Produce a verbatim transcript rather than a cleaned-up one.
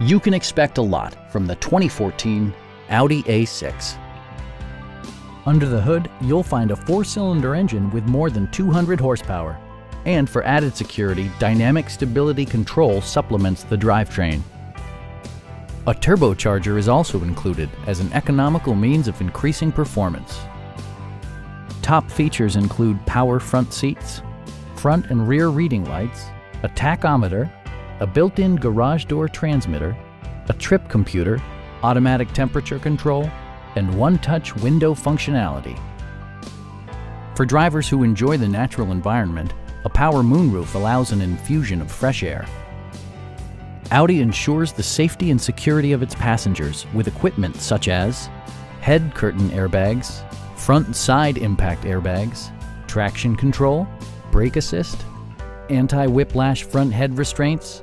You can expect a lot from the twenty fourteen Audi A six. Under the hood, you'll find a four-cylinder engine with more than two hundred horsepower. And for added security, Dynamic Stability Control supplements the drivetrain. A turbocharger is also included as an economical means of increasing performance. Top features include power front seats, front and rear reading lights, a tachometer, a built-in garage door transmitter, a trip computer, automatic temperature control, and one-touch window functionality. For drivers who enjoy the natural environment, a power moonroof allows an infusion of fresh air. Audi ensures the safety and security of its passengers with equipment such as head curtain airbags, front and side impact airbags, traction control, brake assist, anti-whiplash front head restraints,